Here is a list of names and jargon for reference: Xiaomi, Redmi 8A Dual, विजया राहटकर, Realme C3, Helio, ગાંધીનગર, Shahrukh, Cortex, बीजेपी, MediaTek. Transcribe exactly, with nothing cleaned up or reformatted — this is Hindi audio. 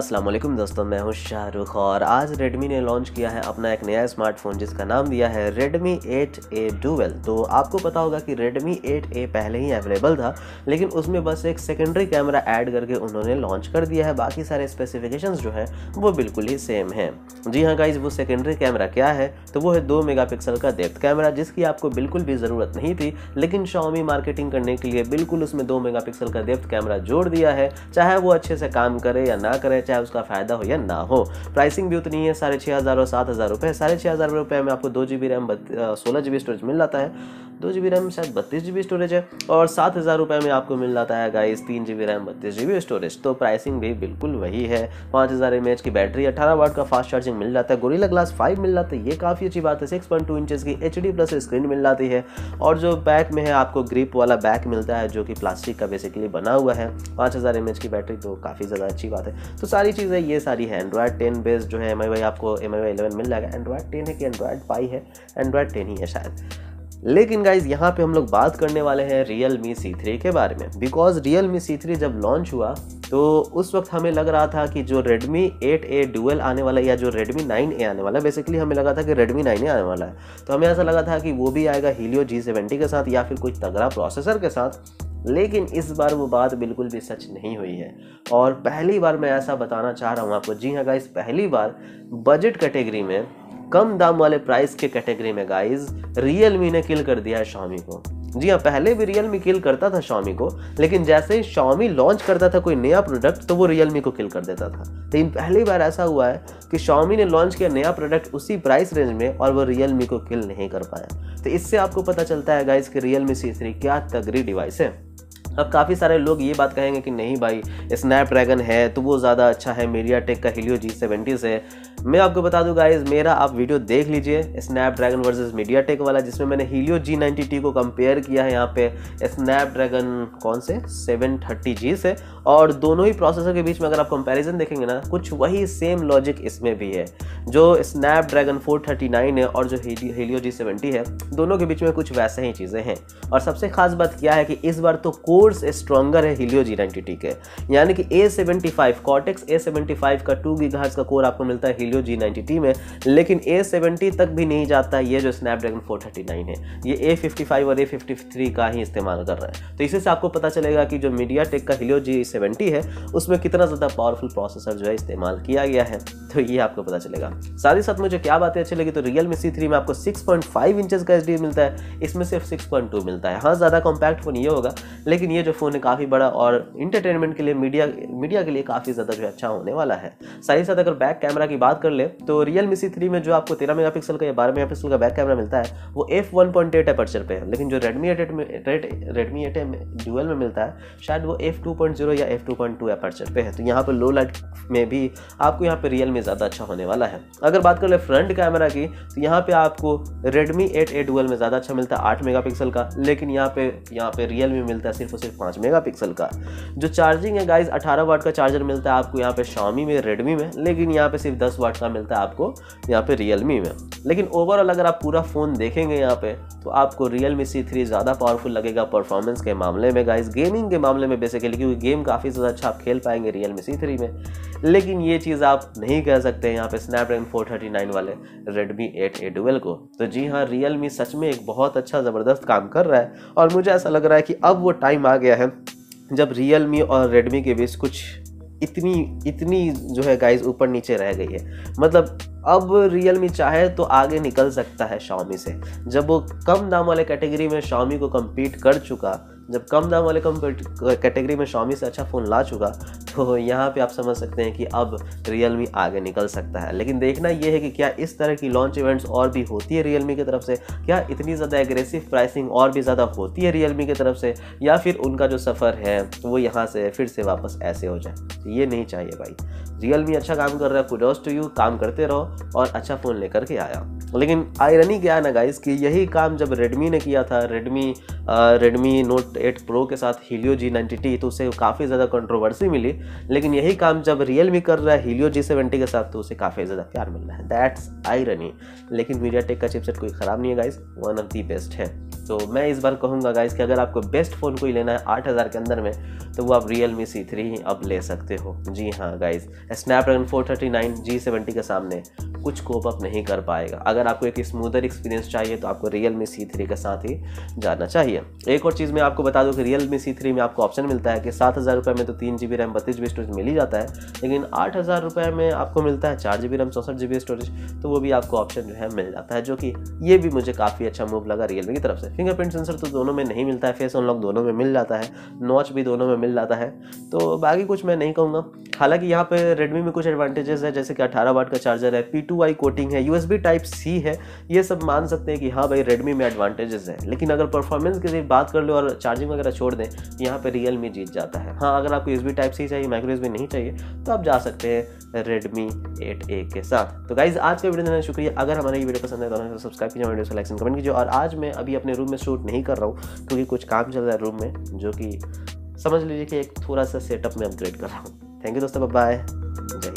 अस्सलाम वालेकुम दोस्तों, मैं हूं शाहरुख और आज Redmi ने लॉन्च किया है अपना एक नया स्मार्टफोन जिसका नाम दिया है Redmi एट ए Dual। तो आपको पता होगा कि Redmi एट ए पहले ही अवेलेबल था, लेकिन उसमें बस एक सेकेंडरी कैमरा ऐड करके उन्होंने लॉन्च कर दिया है। बाकी सारे स्पेसिफिकेशंस जो हैं वो बिल्कुल ही सेम हैं। जी हाँ गाइज, वो सेकेंडरी कैमरा क्या है तो वो है दो मेगा पिक्सल का डेप्थ कैमरा, जिसकी आपको बिल्कुल भी ज़रूरत नहीं थी, लेकिन Xiaomi मार्केटिंग करने के लिए बिल्कुल उसमें दो मेगा पिक्सल का डेप्थ कैमरा जोड़ दिया है। चाहे वो अच्छे से काम करे या ना करे, चाहे उसका फायदा हो या ना हो। प्राइसिंग भी उतनी है, साढ़े छः हज़ार और सात हज़ार रुपये। साढ़े छः हज़ार रुपये में आपको दो जी बी रैम सोलह जी बी स्टोरेज मिल जाता है, दो जी बी रैम शायद बत्तीस जी बी स्टोरेज है, और सात हज़ार रुपये में आपको मिल जाता है गाइस तीन जी बी रैम बत्तीस जी बी स्टोरेज। तो प्राइसिंग भी बिल्कुल वही है। पाँच हज़ार एम एच की बैटरी, अठारह वाट का फास्ट चार्जिंग मिल जाता है, गोरिल्ला ग्लास फाइव मिल जाता है, ये काफ़ी अच्छी बात है। सिक्स पॉइंट टू इंचज़ की एच डी प्लस स्क्रीन मिल जाती है, और जो बैक में है आपको ग्रिप वाला बैक मिलता है जो कि प्लास्टिक का बेसिकली बना हुआ है। पाँच हज़ार एम एच की बैटरी तो काफ़ी ज़्यादा अच्छी बात है। तो सारी चीज़ें ये सारी है। एंड्रॉयड टेन बेस्ड जो है एम आई वाई आपको एम आई वाई इलेवन मिल जाएगा। एंड्रॉयड टेन है कि एंड्रॉयड पाई है, एंड्रॉयड टेन ही है शायद। लेकिन गाइज यहाँ पे हम लोग बात करने वाले हैं Realme सी थ्री के बारे में, बिकॉज Realme सी थ्री जब लॉन्च हुआ तो उस वक्त हमें लग रहा था कि जो Redmi एट ए Dual आने वाला है या जो Redmi नाइन ए आने वाला है, बेसिकली हमें लगा था कि Redmi नाइन ए आने वाला है, तो हमें ऐसा लगा था कि वो भी आएगा Helio जी सेवेंटी के साथ या फिर कोई तगड़ा प्रोसेसर के साथ। लेकिन इस बार वो बात बिल्कुल भी सच नहीं हुई है, और पहली बार मैं ऐसा बताना चाह रहा हूँ आपको। जी हाँ गाइस, पहली बार बजट कैटेगरी में, कम दाम वाले प्राइस के कैटेगरी में गाइस Realme ने किल कर दिया है Xiaomi को। जी हाँ, पहले भी Realme किल करता था Xiaomi को, लेकिन जैसे ही Xiaomi लॉन्च करता था कोई नया प्रोडक्ट तो वो Realme को किल कर देता था। लेकिन पहली बार ऐसा हुआ है कि Xiaomi ने लॉन्च किया नया प्रोडक्ट उसी प्राइस रेंज में और वो Realme को किल नहीं कर पाया। तो इससे आपको पता चलता है गाइस कि Realme सी थ्री क्या तगड़ी डिवाइस है। अब काफ़ी सारे लोग ये बात कहेंगे कि नहीं भाई, स्नैपड्रैगन है तो वो ज़्यादा अच्छा है MediaTek का Helio जी सेवेंटी से। मैं आपको बता दूं गाइस, मेरा आप वीडियो देख लीजिए स्नैपड्रैगन वर्सेस MediaTek वाला, जिसमें मैंने Helio जी नाइंटी टी को कंपेयर किया है यहाँ पे स्नैपड्रैगन कौन से सेवन थर्टी जी से, और दोनों ही प्रोसेसर के बीच में अगर आप कंपेरिजन देखेंगे ना, कुछ वही सेम लॉजिक इसमें भी है। जो स्नैपड्रैगन फोर थर्टी नाइन है और जो Helio जी सेवेंटी है, दोनों के बीच में कुछ वैसे ही चीज़ें हैं। और सबसे ख़ास बात क्या है कि इस बार तो कोर्स स्ट्रॉन्गर है Helio जी नाइंटी टी के, यानी कि A seventy five Cortex A seventy five का टू गीगाहर्ट्ज़ का कोर आपको मिलता है Helio जी नाइंटी टी में, लेकिन ए सेवेंटी तक भी नहीं जाता ये जो स्नैपड्रैगन फोर थर्टी नाइन है। ये ए फिफ्टी फाइव और ए फिफ्टी थ्री का ही इस्तेमाल कर रहा है। तो इसी से आपको पता चलेगा कि जो MediaTek का Helio जी सेवेंटी है उसमें कितना ज़्यादा पावरफुल प्रोसेसर जो है इस्तेमाल किया गया है, तो ये आपको पता चलेगा। साथ ही साथ मुझे क्या बातें अच्छी लगी तो Realme सी थ्री में आपको सिक्स पॉइंट फाइव इंचेस का एचडी मिलता है, इसमें सिर्फ सिक्स पॉइंट टू मिलता है। हाँ, ज़्यादा कॉम्पैक्ट फ़ोन ये होगा, लेकिन ये जो फ़ोन है काफ़ी बड़ा और इंटरटेनमेंट के लिए, मीडिया मीडिया के लिए काफ़ी ज़्यादा जो है अच्छा होने वाला है। साथ ही साथ अगर बैक कैमरा की बात कर ले तो Realme सी थ्री में जो आपको तेरह मेगा पिक्सल का या बारह मेगा पिक्सल का बैक कैमरा मिलता है वो F one point eight aperture पर है, लेकिन जो Redmi एट में Redmi एट Dual में मिलता है शायद वो एफ टू पॉइंट जीरो या F two point two aperture पर है। तो यहाँ पर लो लाइट में भी आपको यहाँ पर Realme ज़्यादा अच्छा होने वाला है। अगर बात कर ले फ्रंट कैमरा की तो यहाँ पे आपको Redmi एट ए Dual में ज़्यादा अच्छा मिलता है आठ मेगापिक्सल का, लेकिन यहाँ पे यहाँ पे Realme मिलता है सिर्फ और सिर्फ पाँच मेगापिक्सल का। जो चार्जिंग है गाइस, अठारह वाट का चार्जर मिलता है आपको यहाँ पे Xiaomi में, Redmi में, लेकिन यहाँ पे सिर्फ दस वाट का मिलता है आपको यहाँ पे Realme में। लेकिन ओवरऑल अगर आप पूरा फ़ोन देखेंगे यहाँ पे तो आपको Realme सी थ्री ज़्यादा पावरफुल लगेगा परफॉर्मेंस के मामले में गाइस, गेमिंग के मामले में बेसिकली, क्योंकि गेम काफ़ी ज़्यादा अच्छा आप खेल पाएंगे Realme सी थ्री में। लेकिन ये चीज़ आप नहीं कह सकते हैं यहाँ पे स्नैपड्रैगन फोर थर्टी नाइन वाले Redmi एट ए Dual को। तो जी हाँ, Realme सच में एक बहुत अच्छा ज़बरदस्त काम कर रहा है, और मुझे ऐसा लग रहा है कि अब वो टाइम आ गया है जब Realme और Redmi के बीच कुछ इतनी इतनी जो है गाइस ऊपर नीचे रह गई है। मतलब अब Realme चाहे तो आगे निकल सकता है Xiaomi से, जब वो कम दाम वाले कैटेगरी में Xiaomi को कम्पीट कर चुका, जब कम दाम वाले कम कैटेगरी में Xiaomi से अच्छा फ़ोन ला चुका, तो यहाँ पे आप समझ सकते हैं कि अब Realme आगे निकल सकता है। लेकिन देखना ये है कि क्या इस तरह की लॉन्च इवेंट्स और भी होती है Realme की तरफ से, क्या इतनी ज़्यादा एग्रेसिव प्राइसिंग और भी ज़्यादा होती है Realme की तरफ से, या फिर उनका जो सफ़र है वो यहाँ से फिर से वापस ऐसे हो जाए। तो ये नहीं चाहिए भाई। Realme अच्छा काम कर रहा है, कुडोस टू यू, काम करते रहो और अच्छा फ़ोन लेकर के आया। लेकिन आयरनी क्या है ना गाइस कि यही काम जब Redmi ने किया था Redmi आ, Redmi Note एट Pro के साथ Helio जी नाइंटी टी, तो उसे काफ़ी ज़्यादा कंट्रोवर्सी मिली। लेकिन यही काम जब Realme कर रहा है Helio जी सेवेंटी के साथ, तो उसे काफ़ी ज़्यादा प्यार मिल रहा है। That's irony. लेकिन MediaTek का चिपसेट कोई ख़राब नहीं है guys, one of the best है। सो so, मैं इस बार कहूँगा गाइस कि अगर आपको बेस्ट फ़ोन कोई लेना है आठ हज़ार के अंदर में तो वो आप Realme C थ्री ही अब ले सकते हो। जी हाँ guys, Snapdragon four thirty nine G seventy के सामने कुछ कोप अप नहीं कर पाएगा। अगर आपको एक स्मूदर एक्सपीरियंस चाहिए तो आपको Realme C थ्री के साथ ही जाना चाहिए। एक और चीज़ मैं आपको बता दूँ कि Realme C थ्री में आपको ऑप्शन मिलता है कि सात हज़ार रुपये में तो तीन जी बी रैम बत्तीस जी बी स्टोरेज मिल ही जाता है, लेकिन आठ हज़ार रुपये में आपको मिलता है चार जी बी रैम चौंसठ जी बी स्टोरेज, तो वो भी आपको ऑप्शन जो है मिल जाता है, जो कि ये भी मुझे काफ़ी अच्छा मूव लगा Realme की तरफ से। फिंगरप्रिंट सेंसर तो दोनों में नहीं मिलता है, फेस अनलॉक दोनों में मिल जाता है, नॉच भी दोनों में मिल जाता है, तो बाकी कुछ मैं नहीं कहूँगा। हालांकि यहाँ पे Redmi में कुछ एडवांटेजेस है, जैसे कि अठारह वाट का चार्जर है, पी टू आई कोटिंग है, U S B type C है, ये सब मान सकते हैं कि हाँ भाई Redmi में एडवांटेजेस है। लेकिन अगर परफॉर्मेंस की सिर्फ बात कर लो और चार्जिंग वगैरह छोड़ दें, यहाँ पे Realme जीत जाता है। हाँ, अगर आपको U S B type C चाहिए, माइक्रो यू एस बी नहीं चाहिए, तो आप जा सकते हैं Redmi एट ए के साथ। तो गाइज आज का वीडियो देने शुक्रिया। अगर हमारा ये वीडियो पसंद है तो सब्सक्राइब कीजिए, वीडियो को लाइक एंड कमेंट कीजिए। और आज मैं अभी अपने रूम में शूट नहीं कर रहा हूँ क्योंकि कुछ काम चल रहा है रूम में, जो कि समझ लीजिए कि एक थोड़ा सा सेटअप में अपग्रेड कर रहा हूँ। थैंक यू दोस्तों, बाय बाय।